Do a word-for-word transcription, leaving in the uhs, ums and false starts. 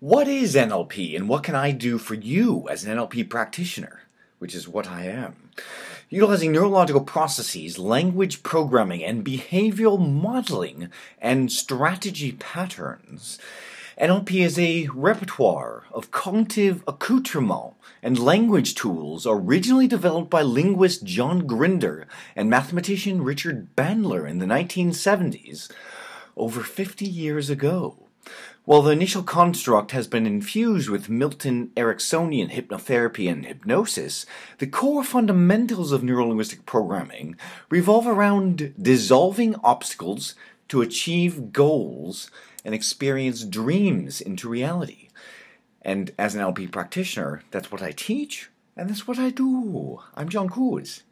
What is N L P and what can I do for you as an N L P practitioner, which is what I am? Utilizing neurological processes, language programming, and behavioral modeling and strategy patterns, N L P is a repertoire of cognitive accoutrements and language tools originally developed by linguist John Grinder and mathematician Richard Bandler in the nineteen seventies, over fifty years ago. While the initial construct has been infused with Milton Ericksonian hypnotherapy and hypnosis, the core fundamentals of neurolinguistic programming revolve around dissolving obstacles to achieve goals and experience dreams into reality. And as an N L P practitioner, that's what I teach, and that's what I do. I'm John Kooz.